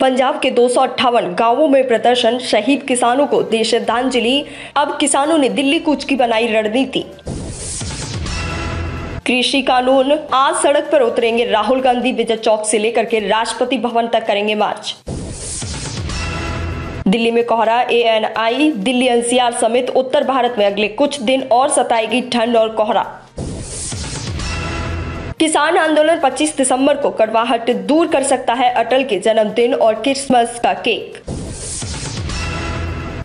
पंजाब के 258 गाँवों में प्रदर्शन, शहीद किसानों को दी श्रद्धांजलि। अब किसानों ने दिल्ली कूच की बनाई रणनीति। कृषि कानून, आज सड़क पर उतरेंगे राहुल गांधी, विजय चौक से लेकर के राष्ट्रपति भवन तक करेंगे मार्च। दिल्ली में कोहरा, ANI, दिल्ली NCR समेत उत्तर भारत में अगले कुछ दिन और सताएगी ठंड और कोहरा। किसान आंदोलन, 25 दिसंबर को कड़वाहट दूर कर सकता है अटल के जन्मदिन और क्रिसमस का केक।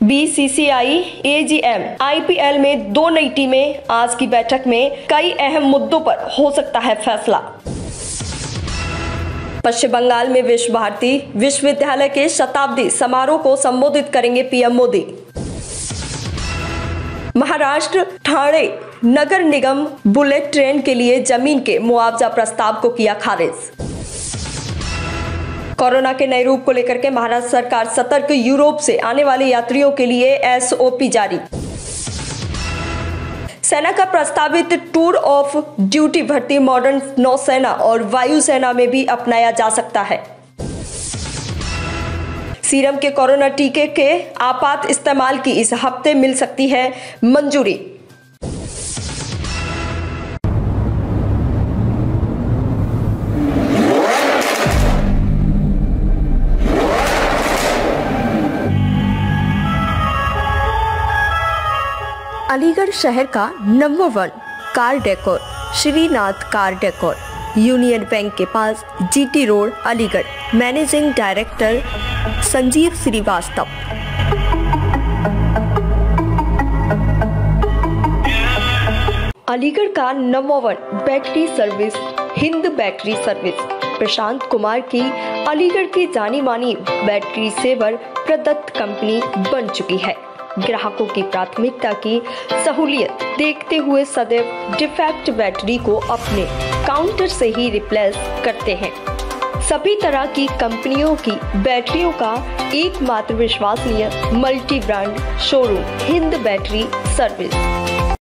BCCI, AGM, IPL में दो नई टीमें, आज की बैठक में कई अहम मुद्दों पर हो सकता है फैसला। पश्चिम बंगाल में विश्व भारती विश्वविद्यालय के शताब्दी समारोह को संबोधित करेंगे पीएम मोदी। महाराष्ट्र ठाणे नगर निगम बुलेट ट्रेन के लिए जमीन के मुआवजा प्रस्ताव को किया खारिज। कोरोना के नए रूप को लेकर के महाराष्ट्र सरकार सतर्क, यूरोप से आने वाले यात्रियों के लिए SOP जारी। सेना का प्रस्तावित टूर ऑफ ड्यूटी भर्ती मॉडर्न नौसेना और वायुसेना में भी अपनाया जा सकता है। सीरम के कोरोना टीके के आपात इस्तेमाल की इस हफ्ते मिल सकती है मंजूरी। अलीगढ़ शहर का number 1 car decor Shrinath car decor, union bank के पास GT road Aligarh. Managing director Sanjeev Srivastava. Aligarh का number 1 battery service, Hind battery service, Prashant Kumar की अलीगढ़ की जानी मानी बैटरी सेवर प्रदत्त कंपनी बन चुकी है। ग्राहकों की प्राथमिकता की सहूलियत देखते हुए सदैव डिफेक्ट बैटरी को अपने काउंटर से ही रिप्लेस करते हैं। सभी तरह की कंपनियों की बैटरियों का एकमात्र विश्वसनीय multi brand showroom Hind battery service.